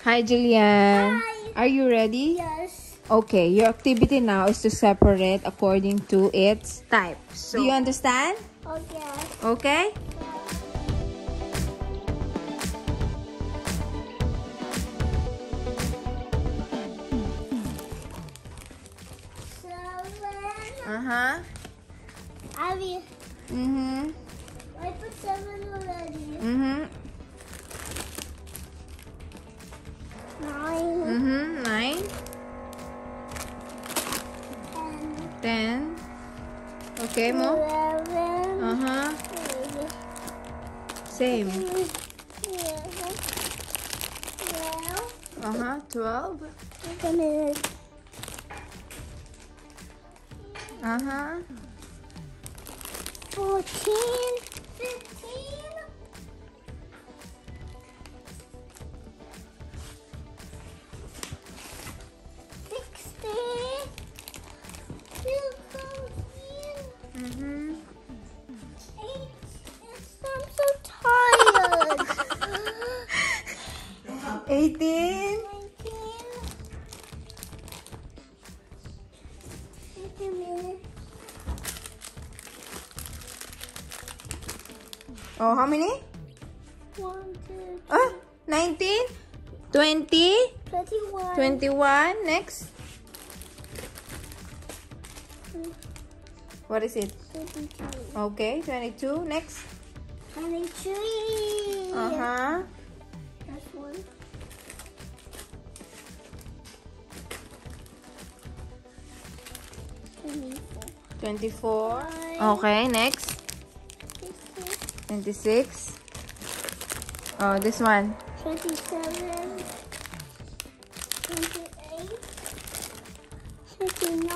Hi, Julian. Hi. Are you ready? Yes. Okay, your activity now is to separate according to its type. So, do you understand? Okay. Okay? Uh-huh. Abby. Mm-hmm. I put 7 already. Mm-hmm. 9. Mm-hmm. 9. 10. 10. Okay, 11. Mo. 11. Uh-huh. Same. 12. Uh-huh. 12. Uh-huh. 14, 15. 16. 17. Mm-hmm. 8. I'm so tired. 18. 19. Oh, how many? 1, 2, 3. Oh, 19, 20, 21. 21. Next. What is it? 22. Okay, 22. Next. 23. Uh huh. That's one. 24. 24. Okay, next. 26. Oh, this one. 27. 28. 29.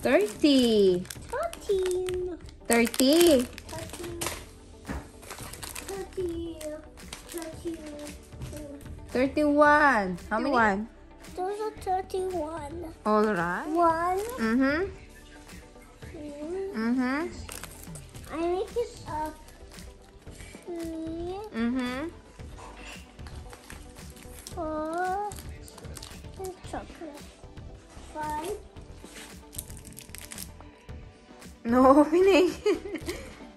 13. 30. 14. 30. 30. 31. How many? 1. Those are 31. All right. 1. Mm-hmm. 2. Mm-hmm. I make it up. 3. Mm-hmm. 4. And chocolate. 5. No opening.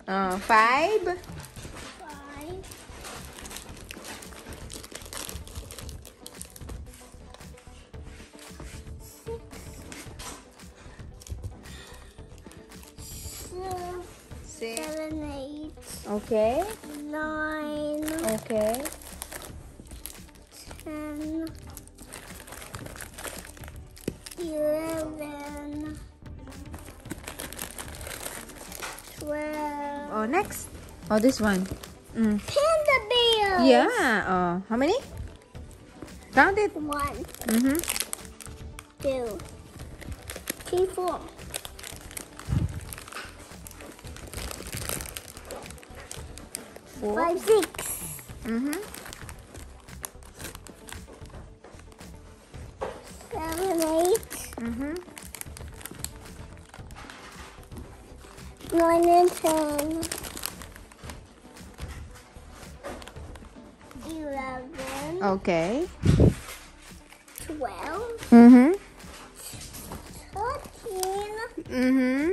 5. 5. 7, 8. Okay. 9. Okay. 10. 11. 12. Oh, next. Oh, this one. Panda bear. Yeah. Oh, how many? Count it. 1. Mm-hmm. 2, 3, 4. 4, 5, 6. Mm-hmm. 7, 8. Mm-hmm. 9 and 10. 11. Okay. 12. Mm-hmm. 13. Mm-hmm.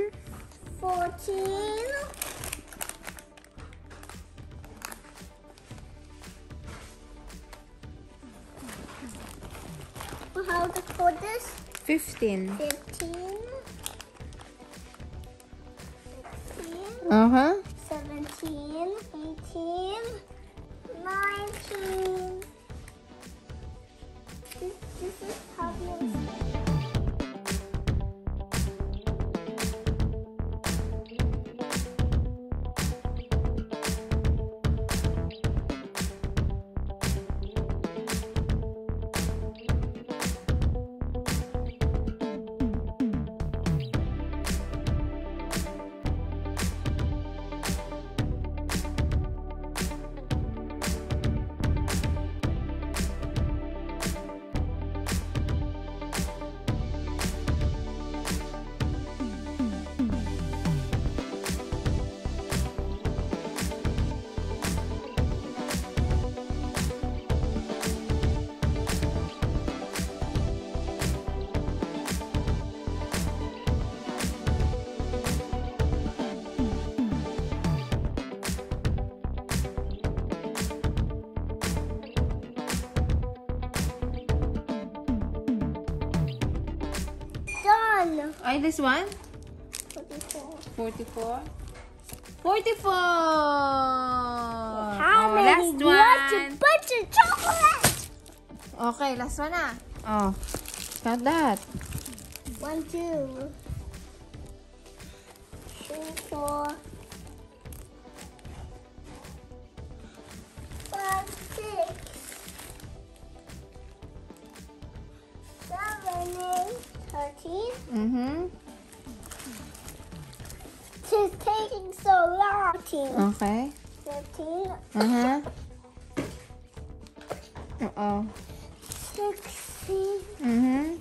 14. 15. 15. 16. 17. 18. 19. This is how you Ay, this one? 44. 44! How many? Last one. A bunch of chocolates! Okay, last one na. Oh, count that. 1, 2, 3, 4, 5, 6, 7, 8, 13. Mm-hmm. She's taking so long. 13. Okay. 13. Uh-huh. Uh-oh. 16. Mm-hmm.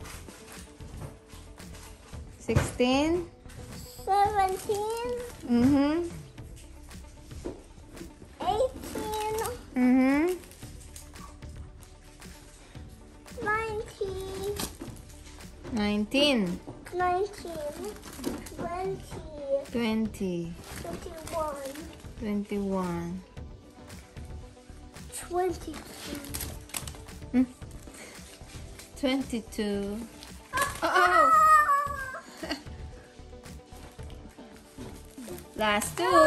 16. 17. Mm-hmm. 18. Mm-hmm. 19. 20. 21. 22. 22. Oh! Last two.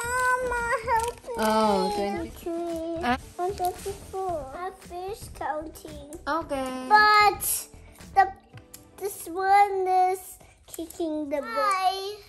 Mama, help me. Oh, 23. 24. I finished counting. Okay. But this one is kicking the ball.